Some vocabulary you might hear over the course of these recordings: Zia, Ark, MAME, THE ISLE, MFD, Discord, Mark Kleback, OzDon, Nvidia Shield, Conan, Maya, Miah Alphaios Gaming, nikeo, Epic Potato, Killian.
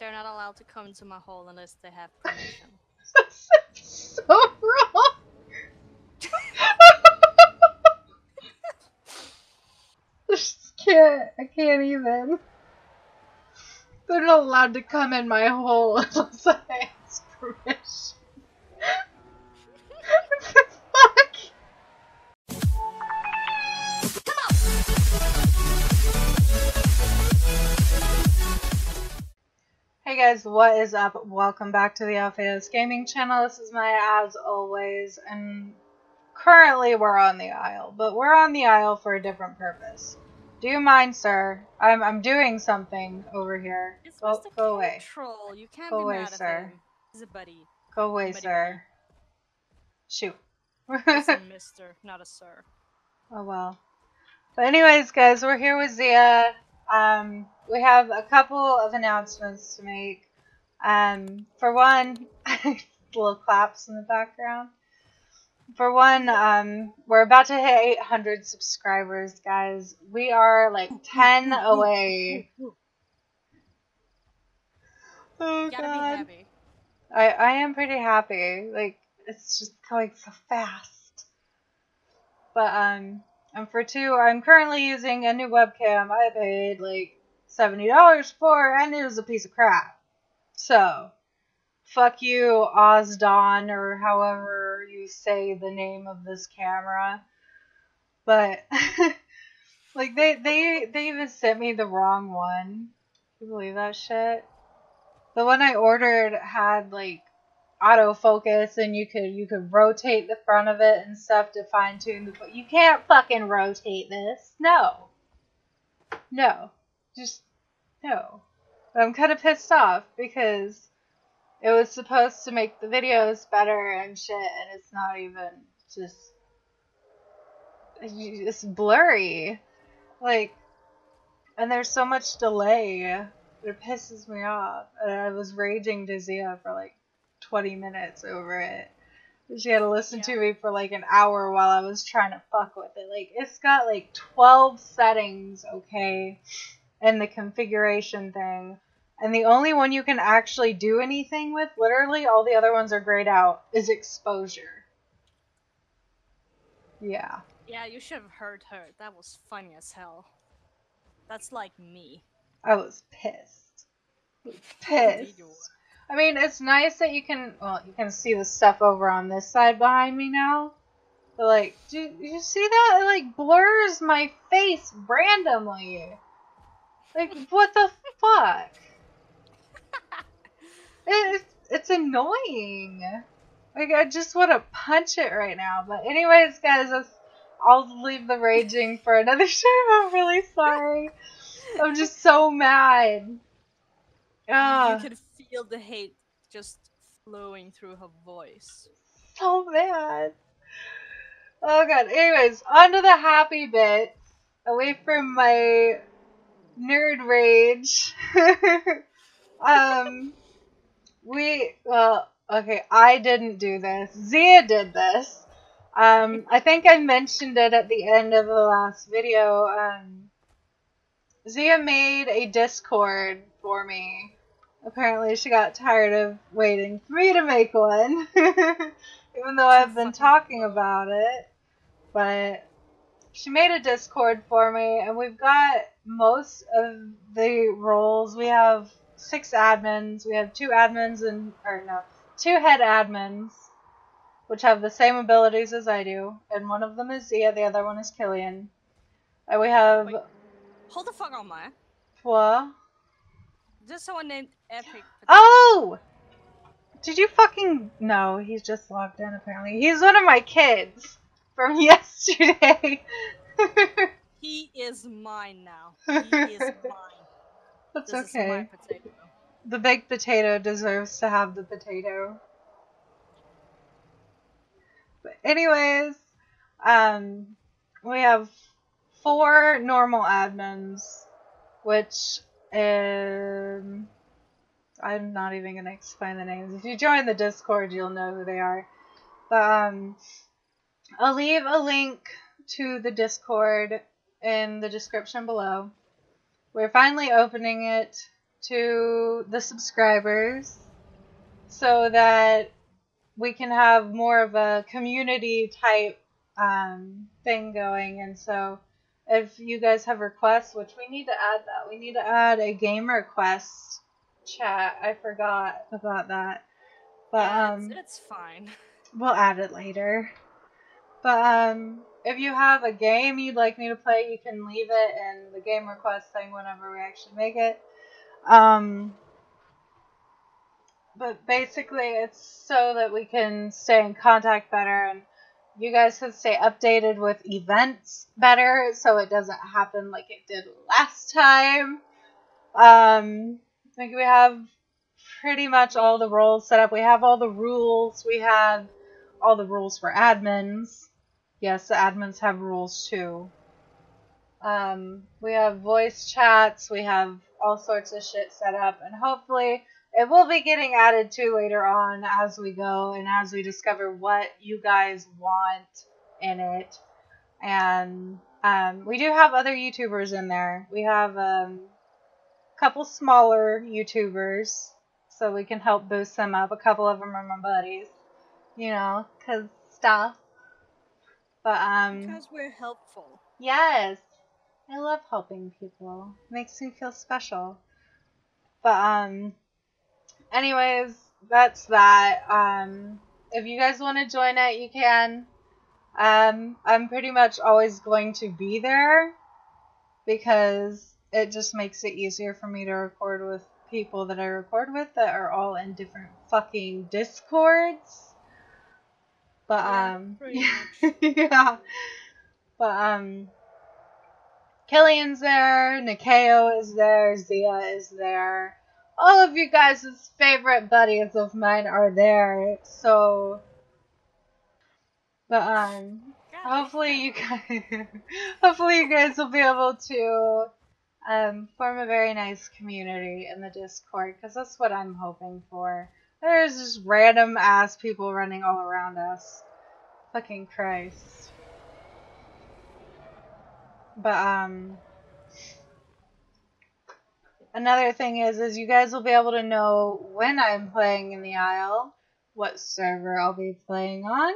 They're not allowed to come into my hole unless they have permission. That's so wrong! I can't even. They're not allowed to come in my hole unless I ask permission. Hey guys, what is up? Welcome back to the Alphaios Gaming channel. This is Maya as always, and currently we're on the Isle, but we're on the Isle for a different purpose. Do you mind, sir? I'm doing something over here. Go away. You can't go away, sir. He's a buddy. Go away, sir. Shoot. It's a mister, not a sir. Oh well. But anyways, guys, we're here with Zia. We have a couple of announcements to make. For one, little claps in the background. For one, we're about to hit 800 subscribers, guys. We are like 10 away. Oh, gotta God. Be happy. I am pretty happy. Like, it's just going so fast. But, and for two, I'm currently using a new webcam I paid like $70 for, and it was a piece of crap. So, fuck you, OzDon, or however you say the name of this camera. But, like, they even sent me the wrong one. Can you believe that shit? The one I ordered had, like, autofocus, and you could rotate the front of it and stuff to fine-tune the... You can't fucking rotate this. No. No. Just, no. But I'm kind of pissed off, because... it was supposed to make the videos better and shit, and it's not even just... it's blurry. Like, and there's so much delay. It pisses me off. And I was raging to Zia for like 20 minutes over it. She had to listen to me for like an hour while I was trying to fuck with it. Like, it's got like 12 settings, okay? And the configuration thing. And the only one you can actually do anything with, literally all the other ones are grayed out, is exposure. Yeah. Yeah, you should have heard her. That was funny as hell. That's like me. I was pissed. Pissed. I mean, it's nice that you can, well, you can see the stuff over on this side behind me now. But like, do you see that? It like blurs my face randomly. Like, what the fuck? It's annoying. Like, I just want to punch it right now. But anyways, guys, I'll leave the raging for another stream. I'm really sorry. I'm just so mad. You could feel the hate just flowing through her voice. So mad. Oh, God. Anyways, on to the happy bit. Away from my nerd rage. Well, okay, I didn't do this. Zia did this. I think I mentioned it at the end of the last video. Zia made a Discord for me. Apparently she got tired of waiting for me to make one. Even though I've been talking about it. But she made a Discord for me, and we've got most of the roles. We have 6 admins. We have 2 admins and, or no, 2 head admins, which have the same abilities as I do, and one of them is Zia, the other one is Killian. And we have... Wait, hold the fuck on, Maya. What? There's someone named Epic Potato. Oh! Did you fucking... No, he's just logged in, apparently. He's one of my kids from yesterday. He is mine now. He is mine. That's okay. The big potato deserves to have the potato. But anyways, we have 4 normal admins, which I'm not even gonna explain the names. If you join the Discord, you'll know who they are. But I'll leave a link to the Discord in the description below. We're finally opening it. to the subscribers so that we can have more of a community type thing going. And so if you guys have requests, which we need to add that. We need to add a game request chat. I forgot about that. But it's fine. We'll add it later. But if you have a game you'd like me to play, you can leave it in the game request thing whenever we actually make it. But basically it's so that we can stay in contact better, and you guys can stay updated with events better so it doesn't happen like it did last time. I think we have pretty much all the roles set up. We have all the rules. We have all the rules for admins. Yes, the admins have rules too. We have voice chats. We have all sorts of shit set up, and hopefully it will be getting added to later on as we go and as we discover what you guys want in it. And we do have other YouTubers in there. We have a couple smaller YouTubers, so we can help boost them up. A couple of them are my buddies, you know, because stuff. But because we're helpful. Yes, I love helping people. Makes me feel special. But anyways, that's that. If you guys want to join it, you can. I'm pretty much always going to be there because it just makes it easier for me to record with people that I record with that are all in different fucking Discords. But yeah. But Killian's there, nikeo is there, Zia is there. All of you guys' favorite buddies of mine are there. So but hopefully you guys will be able to form a very nice community in the Discord, because that's what I'm hoping for. There's just random ass people running all around us. Fucking Christ. But another thing is you guys will be able to know when I'm playing in the Isle, what server I'll be playing on.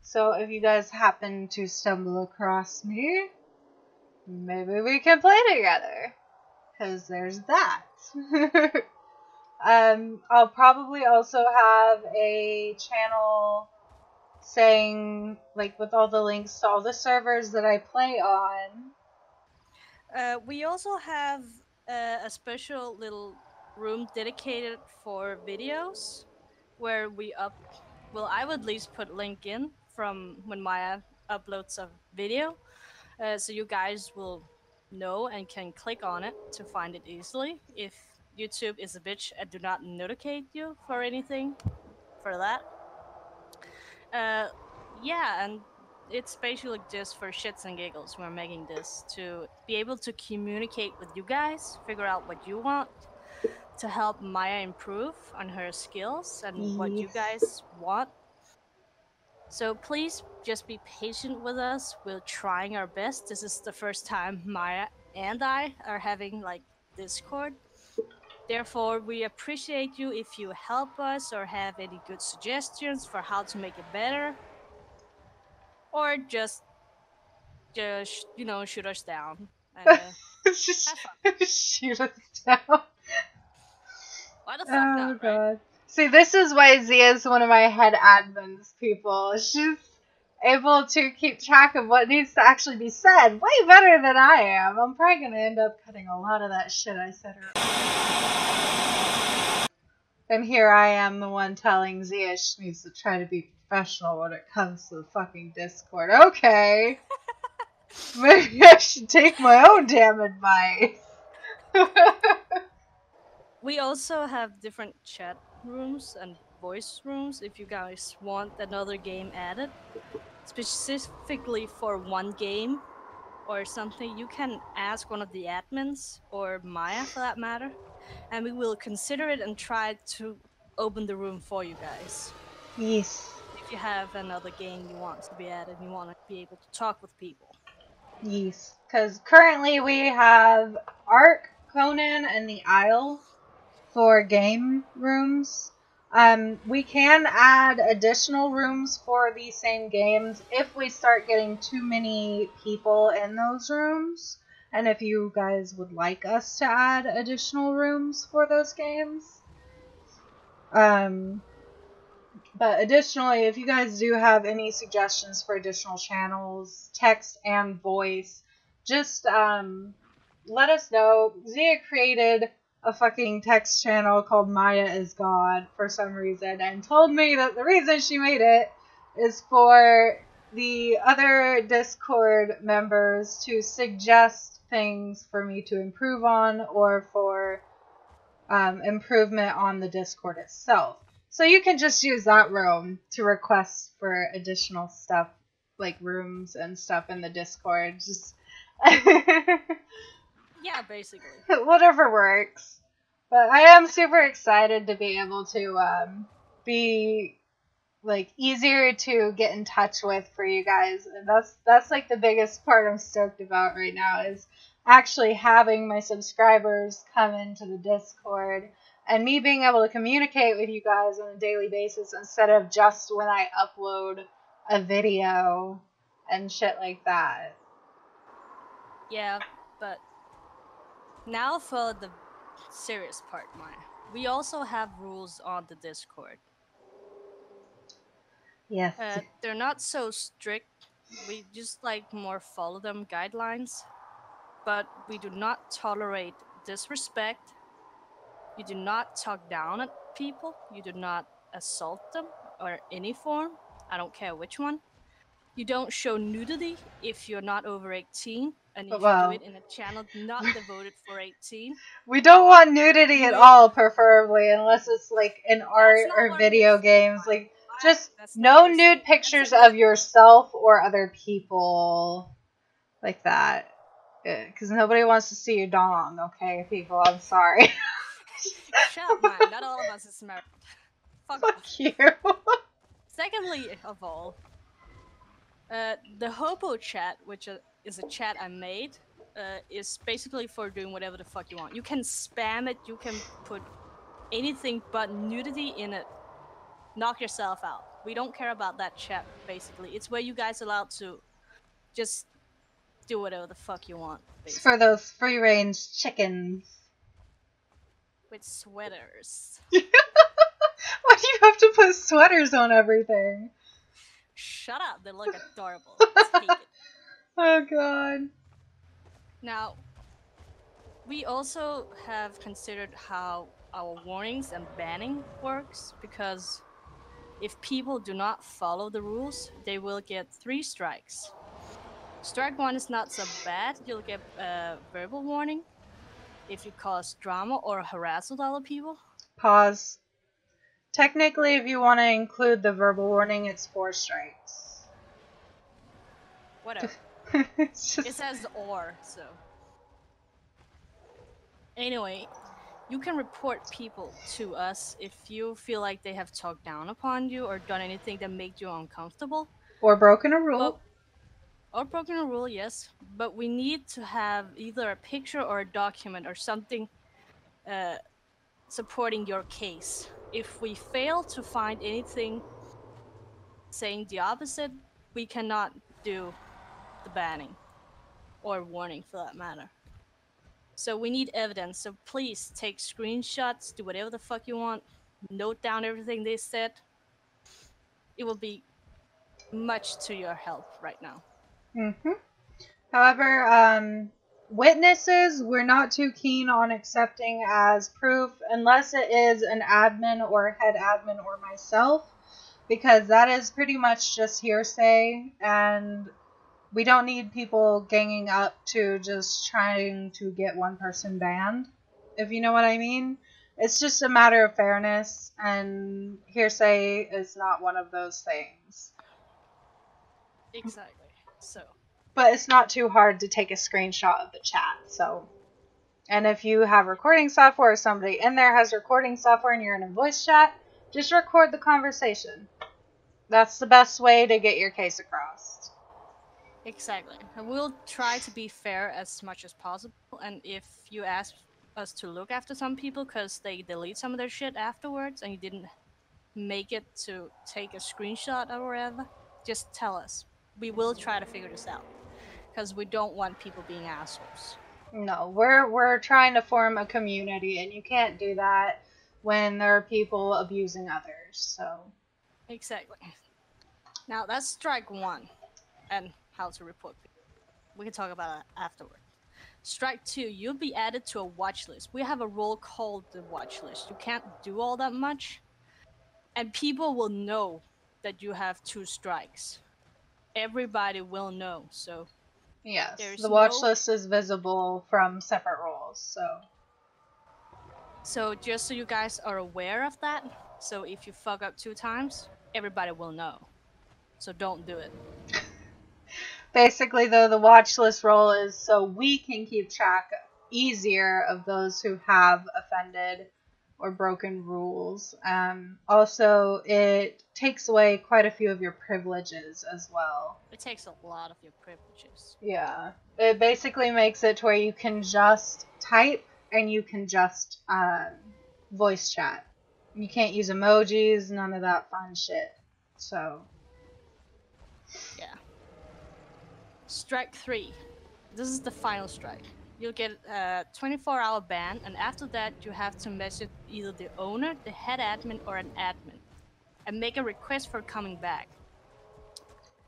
So if you guys happen to stumble across me, maybe we can play together. 'Cause there's that. I'll probably also have a channel saying, like, with all the links to all the servers that I play on. We also have a special little room dedicated for videos where we well, I would at least put link in from when Maya uploads a video. So you guys will know and can click on it to find it easily. If YouTube is a bitch and do not notificate you for anything for that. Yeah, and it's basically just for shits and giggles we're making this to be able to communicate with you guys, figure out what you want, to help Maya improve on her skills and what you guys want. So please just be patient with us. We're trying our best. This is the first time Maya and I are having like Discord. Therefore, we appreciate you if you help us or have any good suggestions for how to make it better. Or just you know, shoot us down. Just shoot us down. What the fuck? Oh, not, God. Right? See, this is why Zia is one of my head admins people. She's able to keep track of what needs to actually be said way better than I am. I'm probably gonna end up cutting a lot of that shit I said earlier. And here I am, the one telling Zia she needs to try to be professional when it comes to the fucking Discord. Okay. Maybe I should take my own damn advice. We also have different chat rooms and voice rooms if you guys want another game added. Specifically for one game or something, you can ask one of the admins or Maya for that matter, and we will consider it and try to open the room for you guys. Yes. If you have another game you want to be added, you want to be able to talk with people. Yes, because currently we have Ark, Conan and the Isle for game rooms. We can add additional rooms for these same games if we start getting too many people in those rooms. And if you guys would like us to add additional rooms for those games. But additionally, if you guys do have any suggestions for additional channels, text and voice, just let us know. Zia created a fucking text channel called Maya is God for some reason and told me that the reason she made it is for the other Discord members to suggest things for me to improve on or for improvement on the Discord itself. So you can just use that room to request for additional stuff, like rooms and stuff in the Discord. Just yeah, basically. Whatever works. But I am super excited to be able to be like easier to get in touch with for you guys, and that's like the biggest part I'm stoked about right now is actually having my subscribers come into the Discord. And me being able to communicate with you guys on a daily basis instead of just when I upload a video and shit like that. Yeah, but now for the serious part, Maya. We also have rules on the Discord. Yes. They're not so strict. We just like more follow them guidelines. But we do not tolerate disrespect. You do not talk down at people. You do not assault them or any form. I don't care which one. You don't show nudity if you're not over 18. And if you do it in a channel not devoted for 18. We don't want nudity at all, preferably, unless it's like in art or video games. Like, just no nude pictures of yourself or other people like that. Because nobody wants to see your dong, okay, people? I'm sorry. Shut up, man. Not all of us is married. Fuck you. Secondly of all, the hobo chat, which is a chat I made, is basically for doing whatever the fuck you want. You can spam it. You can put anything but nudity in it. Knock yourself out. We don't care about that chat, basically. It's where you guys are allowed to just do whatever the fuck you want. It's for those free-range chickens. With sweaters. Why do you have to put sweaters on everything? Shut up, they look adorable. Take it. Oh god. Now, we also have considered how our warnings and banning works, because if people do not follow the rules, they will get 3 strikes. Strike 1 is not so bad, you'll get a verbal warning. If you cause drama or harass other people? Pause. Technically, if you want to include the verbal warning, it's 4 strikes. Whatever. Just... It says or, so. Anyway, you can report people to us if you feel like they have talked down upon you or done anything that made you uncomfortable. Or broken a rule. Or broken a rule, yes, but we need to have either a picture or a document or something supporting your case. If we fail to find anything saying the opposite, we cannot do the banning or warning for that matter. So we need evidence, so please take screenshots, do whatever the fuck you want, note down everything they said. It will be much to your help right now. Mm-hmm. However, witnesses we're not too keen on accepting as proof unless it is an admin or head admin or myself, because that is pretty much just hearsay and we don't need people ganging up to just trying to get one person banned, if you know what I mean. It's just a matter of fairness, and hearsay is not one of those things. Exactly. So. But it's not too hard to take a screenshot of the chat, so. And if you have recording software or somebody in there has recording software and you're in a voice chat, just record the conversation. That's the best way to get your case across. Exactly. And we'll try to be fair as much as possible, and if you ask us to look after some people because they delete some of their shit afterwards and you didn't make it to take a screenshot or whatever, just tell us. We will try to figure this out because we don't want people being assholes. No, we're trying to form a community and you can't do that when there are people abusing others, so. Exactly. Now that's strike one and how to report people. We can talk about that afterwards. Strike two, you'll be added to a watch list. We have a role called the watch list. You can't do all that much. And people will know that you have two strikes. Everybody will know, so. Yes, the watch list is visible from separate roles, so. So just so you guys are aware of that, so if you fuck up 2 times, everybody will know. So don't do it. Basically, though, the watch list role is so we can keep track easier of those who have offended or broken rules. Also, it takes away quite a few of your privileges as well. It takes a lot of your privileges. Yeah. It basically makes it to where you can just type and you can just voice chat. You can't use emojis, none of that fun shit. So. Yeah. Strike 3. This is the final strike. You'll get a 24-hour ban, and after that you have to message either the owner, the head admin, or an admin, and make a request for coming back.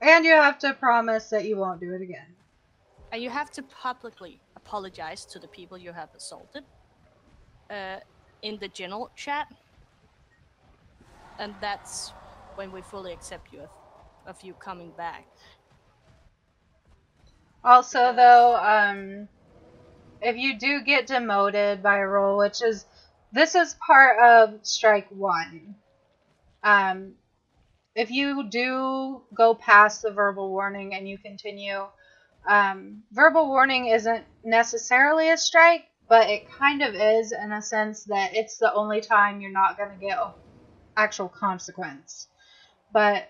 And you have to promise that you won't do it again. And you have to publicly apologize to the people you have assaulted in the general chat. And that's when we fully accept you of you coming back. Also, though, if you do get demoted by a role, which is, this is part of strike 1. If you do go past the verbal warning and you continue, verbal warning isn't necessarily a strike, but it kind of is in a sense that it's the only time you're not going to get actual consequence. But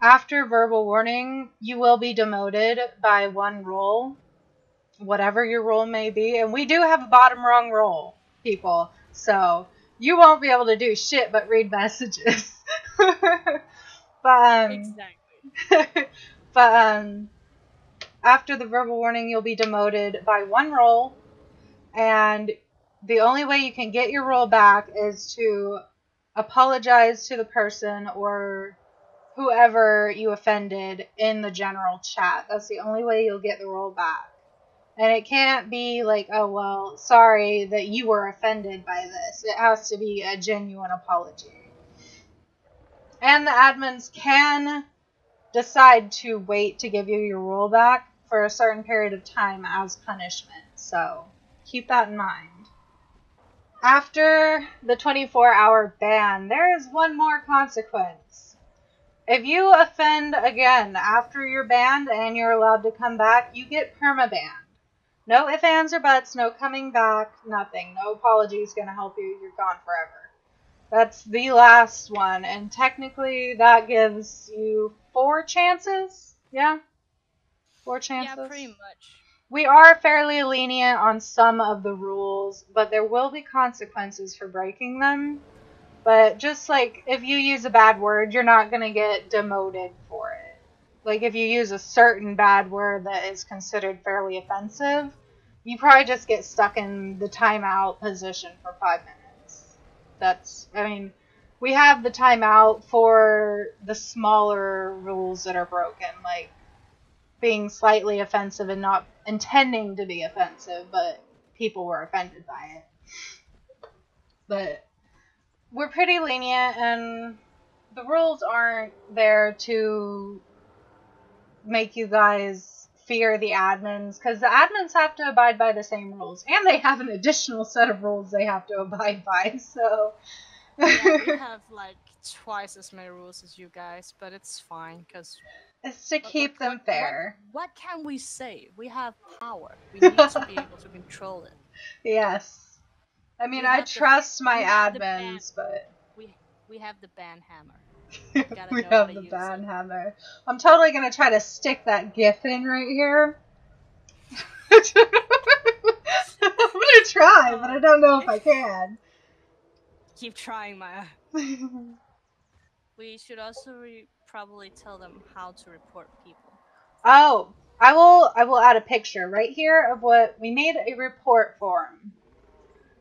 after verbal warning, you will be demoted by 1 role, whatever your role may be. And we do have a bottom rung role, people. So you won't be able to do shit but read messages. But, exactly. But after the verbal warning, you'll be demoted by 1 role. And the only way you can get your role back is to apologize to the person or whoever you offended in the general chat. That's the only way you'll get the role back. And it can't be like, oh, well, sorry that you were offended by this. It has to be a genuine apology. And the admins can decide to wait to give you your role back for a certain period of time as punishment. So keep that in mind. After the 24-hour ban, there is 1 more consequence. If you offend again after you're banned and you're allowed to come back, you get permabanned. No ifs, ands, or buts, no coming back, nothing. No apology is going to help you. You're gone forever. That's the last one, and technically that gives you 4 chances. Yeah? 4 chances? Yeah, pretty much. We are fairly lenient on some of the rules, but there will be consequences for breaking them. But just like if you use a bad word, you're not going to get demoted for it. Like if you use a certain bad word that is considered fairly offensive, you probably just get stuck in the timeout position for 5 minutes. That's, I mean, we have the timeout for the smaller rules that are broken, like being slightly offensive and not intending to be offensive, but people were offended by it. But we're pretty lenient, and the rules aren't there to make you guys fear the admins, because the admins have to abide by the same rules, and they have an additional set of rules they have to abide by, so. Yeah, we have like 2x as many rules as you guys, but it's fine, because it's to keep them fair. What can we say? We have power. We need to be able to control it. Yes. I mean, I trust my admins, but we have the ban hammer. We have the ban hammer. I'm totally gonna try to stick that GIF in right here. I'm gonna try, but I don't know if I can. Keep trying, Maya. We should also probably tell them how to report people. Oh, I will add a picture right here of what we made a report form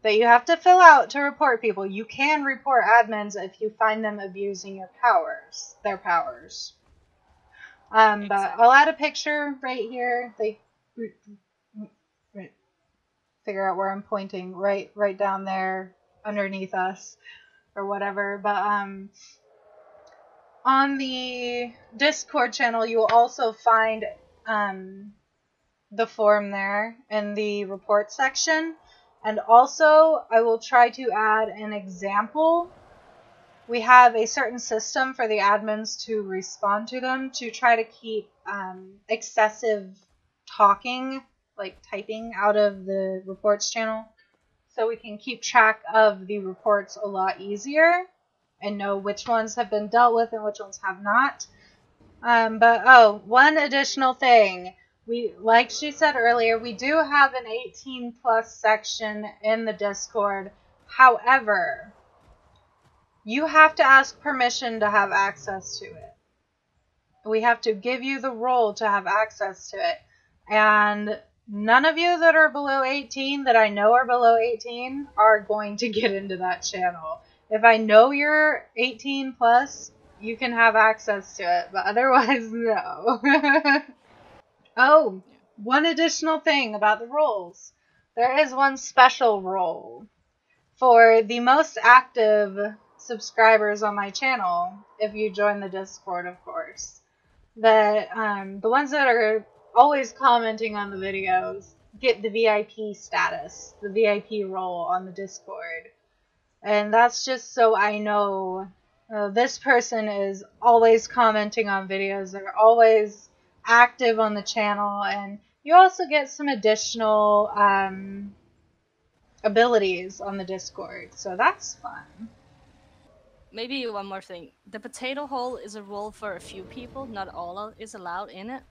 that you have to fill out to report people. You can report admins if you find them abusing your powers, their powers. But I'll add a picture right here. They figure out where I'm pointing, right down there underneath us or whatever. But on the Discord channel, you will also find the form there in the report section. And also, I will try to add an example. We have a certain system for the admins to respond to them to try to keep excessive talking, like typing, out of the reports channel, so we can keep track of the reports a lot easier and know which ones have been dealt with and which ones have not. But oh, one additional thing. We, like she said earlier, we do have an 18+ section in the Discord. However, you have to ask permission to have access to it. We have to give you the role to have access to it. And none of you that are below 18, that I know are below 18, are going to get into that channel. If I know you're 18+, you can have access to it, but otherwise, no. Oh, one additional thing about the roles. There is one special role for the most active subscribers on my channel, if you join the Discord, of course. That the ones that are always commenting on the videos get the VIP status, the VIP role on the Discord. And that's just so I know this person is always commenting on videos. They're always active on the channel, and you also get some additional abilities on the Discord, so that's fun. Maybe one more thing. The potato hole is a role for a few people, not all is allowed in it.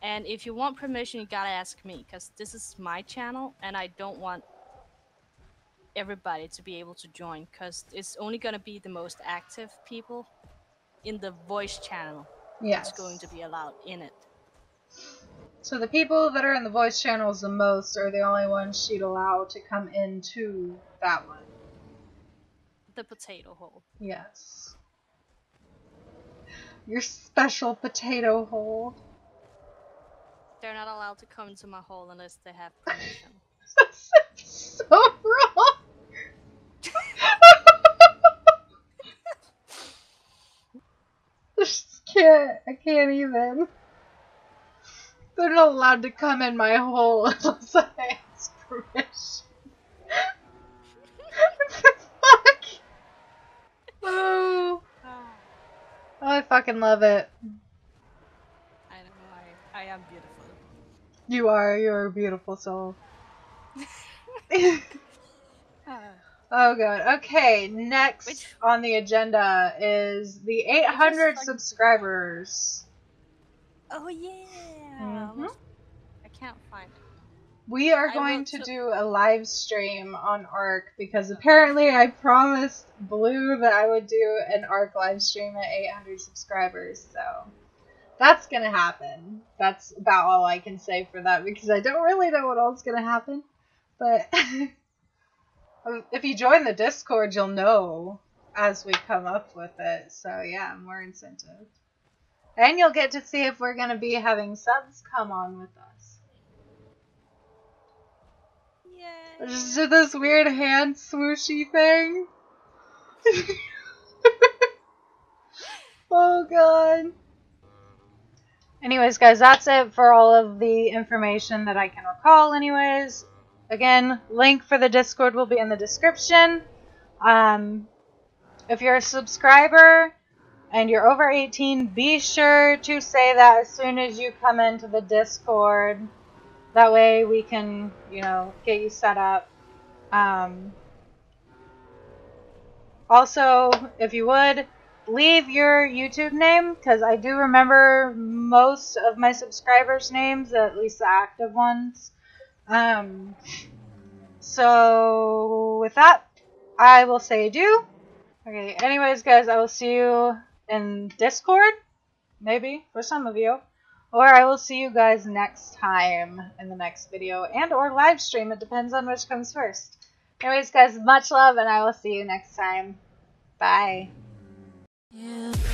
And if you want permission, you gotta ask me, because this is my channel, and I don't want everybody to be able to join, because it's only gonna be the most active people in the voice channel. Yes. It's going to be allowed in it. So the people that are in the voice channels the most are the only ones she'd allow to come into that one. The potato hole. Yes. Your special potato hole. They're not allowed to come into my hole unless they have permission. That's so wrong! I can't even. They're not allowed to come in my hole unless I ask permission. Fuck. Oh. Oh, I fucking love it. I don't know. I am beautiful. You are. You're a beautiful soul. Oh god. Okay, next on the agenda is the 800 subscribers. Oh yeah. Mm-hmm. I can't find it. We are going to do a live stream on Ark, because apparently I promised Blue that I would do an Ark live stream at 800 subscribers. So that's going to happen. That's about all I can say for that, because I don't really know what else is going to happen. But if you join the Discord, you'll know as we come up with it. So yeah, more incentive. And you'll get to see if we're going to be having subs come on with us. Yay. Just did this weird hand swooshy thing. Oh god. Anyways guys, that's it for all of the information that I can recall anyways. Again, link for the Discord will be in the description. If you're a subscriber and you're over 18, be sure to say that as soon as you come into the Discord. That way we can, you know, get you set up. Also, if you would, leave your YouTube name, because I do remember most of my subscribers' names, at least the active ones. So with that, I will say adieu. Okay, anyways guys, I will see you in Discord, maybe, for some of you. Or I will see you guys next time in the next video and or live stream. It depends on which comes first. Anyways guys, much love and I will see you next time. Bye. Yeah.